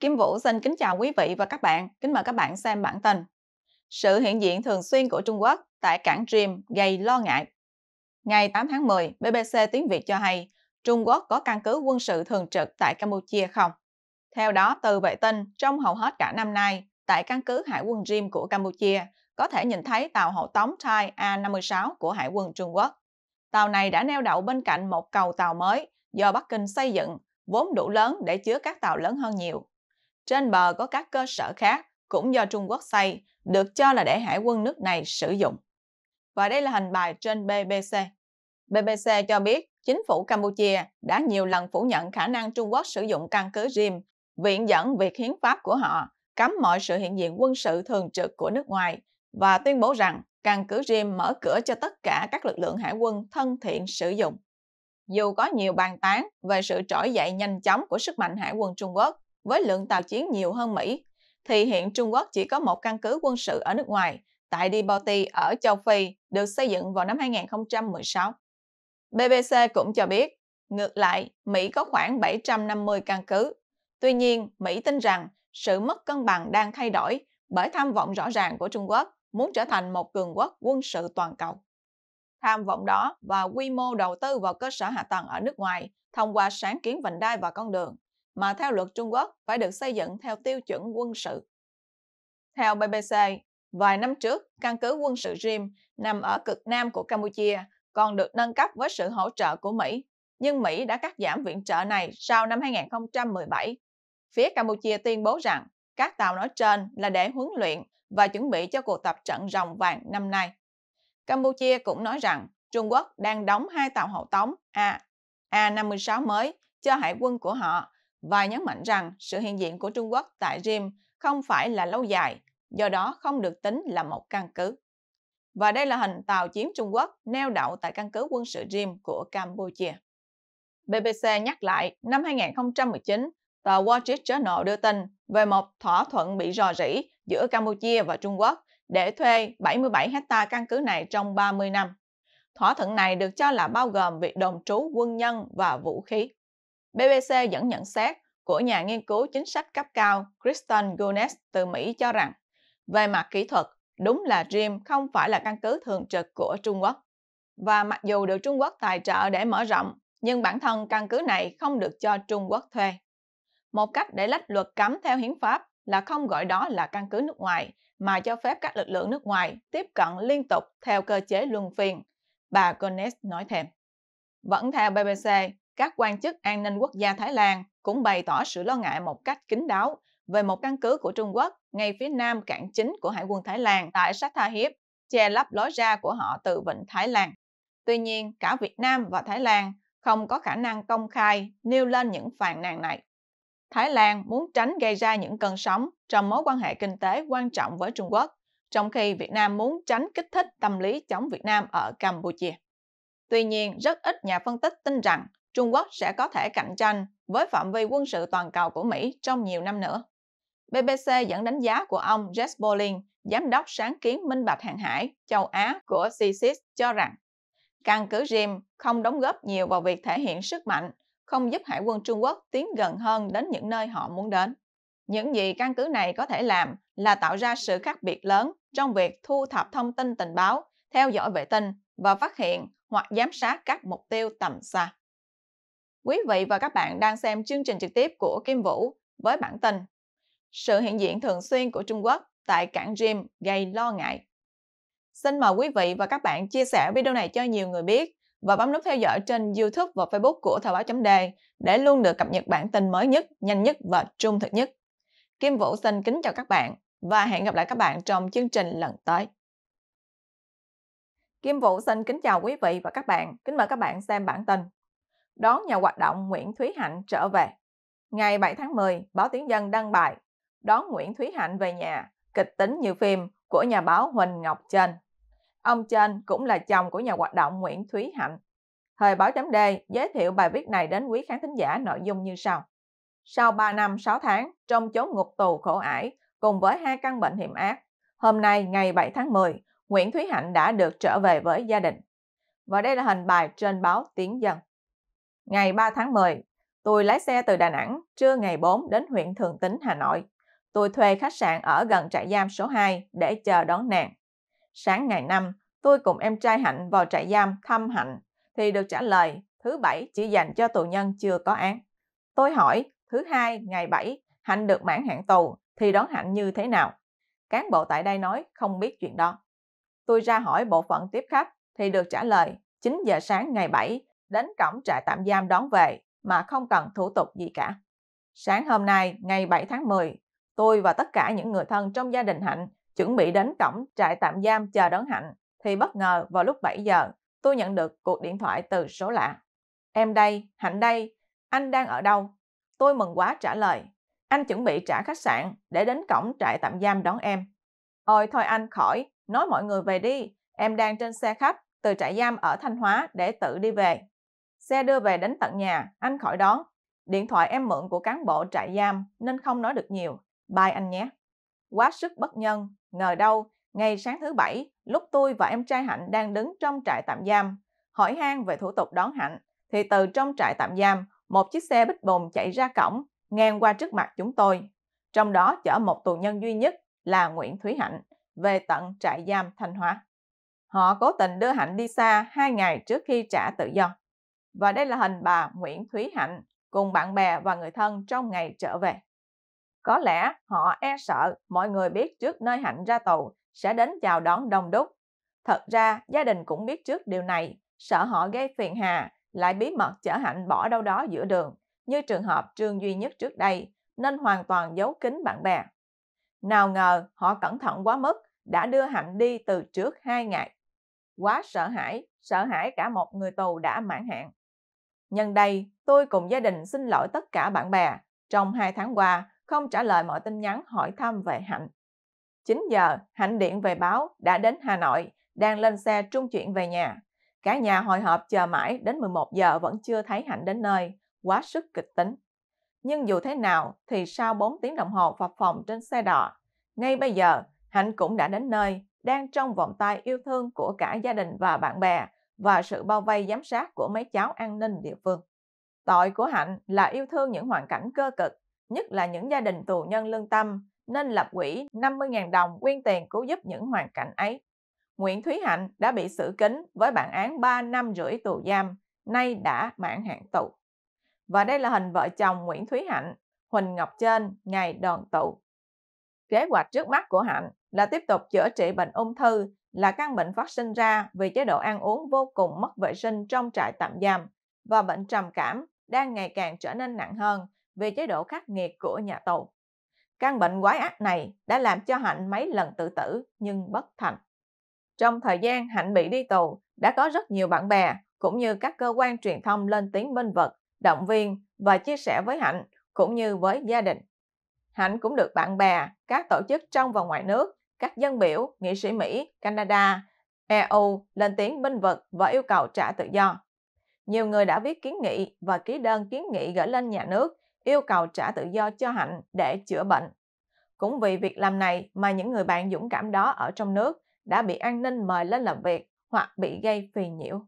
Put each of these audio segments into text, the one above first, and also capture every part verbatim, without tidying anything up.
Kim Vũ xin kính chào quý vị và các bạn, kính mời các bạn xem bản tin. Sự hiện diện thường xuyên của Trung Quốc tại cảng Ream gây lo ngại. Ngày tám tháng mười, B B C tiếng Việt cho hay Trung Quốc có căn cứ quân sự thường trực tại Campuchia không? Theo đó, từ vệ tinh, trong hầu hết cả năm nay, tại căn cứ hải quân Ream của Campuchia, có thể nhìn thấy tàu hộ tống Type A năm mươi sáu của Hải quân Trung Quốc. Tàu này đã neo đậu bên cạnh một cầu tàu mới do Bắc Kinh xây dựng, vốn đủ lớn để chứa các tàu lớn hơn nhiều. Trên bờ có các cơ sở khác, cũng do Trung Quốc xây, được cho là để hải quân nước này sử dụng. Và đây là hình bài trên B B C. B B C cho biết, chính phủ Campuchia đã nhiều lần phủ nhận khả năng Trung Quốc sử dụng căn cứ Ream, viện dẫn việc hiến pháp của họ, cấm mọi sự hiện diện quân sự thường trực của nước ngoài và tuyên bố rằng căn cứ Ream mở cửa cho tất cả các lực lượng hải quân thân thiện sử dụng. Dù có nhiều bàn tán về sự trỗi dậy nhanh chóng của sức mạnh hải quân Trung Quốc với lượng tàu chiến nhiều hơn Mỹ, thì hiện Trung Quốc chỉ có một căn cứ quân sự ở nước ngoài tại Djibouti ở châu Phi được xây dựng vào năm hai nghìn không trăm mười sáu. B B C cũng cho biết, ngược lại, Mỹ có khoảng bảy trăm năm mươi căn cứ. Tuy nhiên, Mỹ tin rằng sự mất cân bằng đang thay đổi bởi tham vọng rõ ràng của Trung Quốc muốn trở thành một cường quốc quân sự toàn cầu. Tham vọng đó và quy mô đầu tư vào cơ sở hạ tầng ở nước ngoài thông qua sáng kiến vành đai và con đường, mà theo luật Trung Quốc phải được xây dựng theo tiêu chuẩn quân sự. Theo B B C, vài năm trước, căn cứ quân sự Ream nằm ở cực nam của Campuchia còn được nâng cấp với sự hỗ trợ của Mỹ, nhưng Mỹ đã cắt giảm viện trợ này sau năm hai nghìn không trăm mười bảy. Phía Campuchia tuyên bố rằng các tàu nói trên là để huấn luyện và chuẩn bị cho cuộc tập trận rồng vàng năm nay. Campuchia cũng nói rằng Trung Quốc đang đóng hai tàu hậu tống A năm mươi sáu mới cho hải quân của họ và nhấn mạnh rằng sự hiện diện của Trung Quốc tại Ream không phải là lâu dài, do đó không được tính là một căn cứ. Và đây là hình tàu chiến Trung Quốc neo đậu tại căn cứ quân sự Ream của Campuchia. B B C nhắc lại, năm hai nghìn không trăm mười chín, tờ Wall Street Journal đưa tin về một thỏa thuận bị rò rỉ giữa Campuchia và Trung Quốc để thuê bảy mươi bảy hectare căn cứ này trong ba mươi năm. Thỏa thuận này được cho là bao gồm việc đồn trú quân nhân và vũ khí. B B C dẫn nhận xét của nhà nghiên cứu chính sách cấp cao Kristen Gunes từ Mỹ cho rằng, về mặt kỹ thuật, đúng là Ream không phải là căn cứ thường trực của Trung Quốc. Và mặc dù được Trung Quốc tài trợ để mở rộng, nhưng bản thân căn cứ này không được cho Trung Quốc thuê. Một cách để lách luật cấm theo hiến pháp là không gọi đó là căn cứ nước ngoài, mà cho phép các lực lượng nước ngoài tiếp cận liên tục theo cơ chế luân phiên, bà Gunes nói thêm. Vẫn theo B B C, các quan chức an ninh quốc gia Thái Lan cũng bày tỏ sự lo ngại một cách kín đáo về một căn cứ của Trung Quốc ngay phía nam cảng chính của Hải quân Thái Lan tại Sattahip, che lấp lối ra của họ từ vịnh Thái Lan. Tuy nhiên, cả Việt Nam và Thái Lan không có khả năng công khai nêu lên những phàn nàn này. Thái Lan muốn tránh gây ra những cơn sóng trong mối quan hệ kinh tế quan trọng với Trung Quốc, trong khi Việt Nam muốn tránh kích thích tâm lý chống Việt Nam ở Campuchia. Tuy nhiên, rất ít nhà phân tích tin rằng Trung Quốc sẽ có thể cạnh tranh với phạm vi quân sự toàn cầu của Mỹ trong nhiều năm nữa. B B C dẫn đánh giá của ông Jess Boling, giám đốc sáng kiến minh bạch hàng hải châu Á của C S I S cho rằng căn cứ Ream không đóng góp nhiều vào việc thể hiện sức mạnh, không giúp Hải quân Trung Quốc tiến gần hơn đến những nơi họ muốn đến. Những gì căn cứ này có thể làm là tạo ra sự khác biệt lớn trong việc thu thập thông tin tình báo, theo dõi vệ tinh và phát hiện hoặc giám sát các mục tiêu tầm xa. Quý vị và các bạn đang xem chương trình trực tiếp của Kim Vũ với bản tin Sự hiện diện thường xuyên của Trung Quốc tại cảng Ream gây lo ngại. Xin mời quý vị và các bạn chia sẻ video này cho nhiều người biết và bấm nút theo dõi trên YouTube và Facebook của Thời báo chấm đề để luôn được cập nhật bản tin mới nhất, nhanh nhất và trung thực nhất. Kim Vũ xin kính chào các bạn và hẹn gặp lại các bạn trong chương trình lần tới. Kim Vũ xin kính chào quý vị và các bạn, kính mời các bạn xem bản tin Đón nhà hoạt động Nguyễn Thúy Hạnh trở về. Ngày bảy tháng mười, báo Tiếng Dân đăng bài Đón Nguyễn Thúy Hạnh về nhà, kịch tính như phim của nhà báo Huỳnh Ngọc Trân. Ông Trân cũng là chồng của nhà hoạt động Nguyễn Thúy Hạnh. Thời báo chấm đề giới thiệu bài viết này đến quý khán thính giả nội dung như sau. Sau ba năm sáu tháng trong chốn ngục tù khổ ải cùng với hai căn bệnh hiểm ác, hôm nay ngày bảy tháng mười, Nguyễn Thúy Hạnh đã được trở về với gia đình. Và đây là hình bài trên báo Tiếng Dân. Ngày ba tháng mười, Tôi lái xe từ Đà Nẵng trưa ngày bốn đến huyện Thường Tín, Hà Nội. Tôi thuê khách sạn ở gần trại giam số hai để chờ đón nàng. Sáng ngày năm, tôi cùng em trai Hạnh vào trại giam thăm Hạnh, thì được trả lời thứ bảy chỉ dành cho tù nhân chưa có án. Tôi hỏi thứ hai ngày bảy Hạnh được mãn hạn tù thì đón Hạnh như thế nào? Cán bộ tại đây nói không biết chuyện đó. Tôi ra hỏi bộ phận tiếp khách thì được trả lời chín giờ sáng ngày bảy đến cổng trại tạm giam đón về mà không cần thủ tục gì cả. Sáng hôm nay ngày bảy tháng mười, tôi và tất cả những người thân trong gia đình Hạnh chuẩn bị đến cổng trại tạm giam chờ đón Hạnh thì bất ngờ vào lúc bảy giờ tôi nhận được cuộc điện thoại từ số lạ. Em đây, Hạnh đây, anh đang ở đâu? Tôi mừng quá trả lời, anh chuẩn bị trả khách sạn để đến cổng trại tạm giam đón em. Ôi thôi anh khỏi, nói mọi người về đi, em đang trên xe khách từ trại giam ở Thanh Hóa để tự đi về. Xe đưa về đến tận nhà, anh khỏi đón. Điện thoại em mượn của cán bộ trại giam nên không nói được nhiều, bye anh nhé. Quá sức bất nhân, ngờ đâu, ngay sáng thứ bảy, lúc tôi và em trai Hạnh đang đứng trong trại tạm giam, hỏi han về thủ tục đón Hạnh, thì từ trong trại tạm giam, một chiếc xe bít bồn chạy ra cổng, ngang qua trước mặt chúng tôi. Trong đó chở một tù nhân duy nhất là Nguyễn Thúy Hạnh, về tận trại giam Thanh Hóa. Họ cố tình đưa Hạnh đi xa hai ngày trước khi trả tự do. Và đây là hình bà Nguyễn Thúy Hạnh cùng bạn bè và người thân trong ngày trở về. Có lẽ họ e sợ mọi người biết trước nơi Hạnh ra tù sẽ đến chào đón đông đúc. Thật ra gia đình cũng biết trước điều này, sợ họ gây phiền hà, lại bí mật chở Hạnh bỏ đâu đó giữa đường, như trường hợp Trương Duy Nhất trước đây, nên hoàn toàn giấu kín bạn bè. Nào ngờ họ cẩn thận quá mức, đã đưa Hạnh đi từ trước hai ngày. Quá sợ hãi, sợ hãi cả một người tù đã mãn hạn. Nhân đây, tôi cùng gia đình xin lỗi tất cả bạn bè, trong hai tháng qua không trả lời mọi tin nhắn hỏi thăm về Hạnh. chín giờ, Hạnh điện về báo đã đến Hà Nội, đang lên xe trung chuyển về nhà. Cả nhà hồi hộp chờ mãi đến mười một giờ vẫn chưa thấy Hạnh đến nơi, quá sức kịch tính. Nhưng dù thế nào thì sau bốn tiếng đồng hồ phập phồng trên xe đò, ngay bây giờ Hạnh cũng đã đến nơi, đang trong vòng tay yêu thương của cả gia đình và bạn bè và sự bao vây giám sát của mấy cháu an ninh địa phương. Tội của Hạnh là yêu thương những hoàn cảnh cơ cực, nhất là những gia đình tù nhân lương tâm, nên lập quỹ năm mươi nghìn đồng quyên tiền cứu giúp những hoàn cảnh ấy. Nguyễn Thúy Hạnh đã bị xử kín với bản án ba năm rưỡi tù giam, nay đã mãn hạn tù. Và đây là hình vợ chồng Nguyễn Thúy Hạnh, Huỳnh Ngọc Trân ngày đoàn tụ. Kế hoạch trước mắt của Hạnh là tiếp tục chữa trị bệnh ung thư, là căn bệnh phát sinh ra vì chế độ ăn uống vô cùng mất vệ sinh trong trại tạm giam, và bệnh trầm cảm đang ngày càng trở nên nặng hơn vì chế độ khắc nghiệt của nhà tù. Căn bệnh quái ác này đã làm cho Hạnh mấy lần tự tử nhưng bất thành. Trong thời gian Hạnh bị đi tù, đã có rất nhiều bạn bè cũng như các cơ quan truyền thông lên tiếng bênh vực, động viên và chia sẻ với Hạnh cũng như với gia đình. Hạnh cũng được bạn bè, các tổ chức trong và ngoài nước, các dân biểu, nghị sĩ Mỹ, Canada, e u lên tiếng bênh vực và yêu cầu trả tự do. Nhiều người đã viết kiến nghị và ký đơn kiến nghị gửi lên nhà nước yêu cầu trả tự do cho Hạnh để chữa bệnh. Cũng vì việc làm này mà những người bạn dũng cảm đó ở trong nước đã bị an ninh mời lên làm việc hoặc bị gây phiền nhiễu.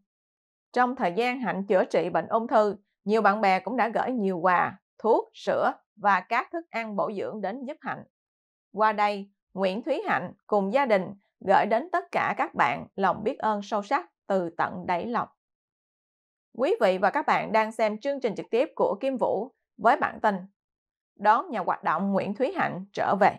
Trong thời gian Hạnh chữa trị bệnh ung thư, nhiều bạn bè cũng đã gửi nhiều quà, thuốc, sữa và các thức ăn bổ dưỡng đến giúp Hạnh. Qua đây, Nguyễn Thúy Hạnh cùng gia đình gửi đến tất cả các bạn lòng biết ơn sâu sắc từ tận đáy lòng. Quý vị và các bạn đang xem chương trình trực tiếp của Kim Vũ với bản tin đón nhà hoạt động Nguyễn Thúy Hạnh trở về.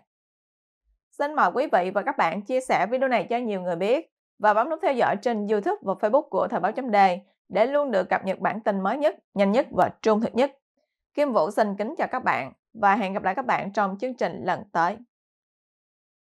Xin mời quý vị và các bạn chia sẻ video này cho nhiều người biết và bấm nút theo dõi trên YouTube và Facebook của Thời báo chấm đề để luôn được cập nhật bản tin mới nhất, nhanh nhất và trung thực nhất. Kim Vũ xin kính chào các bạn và hẹn gặp lại các bạn trong chương trình lần tới.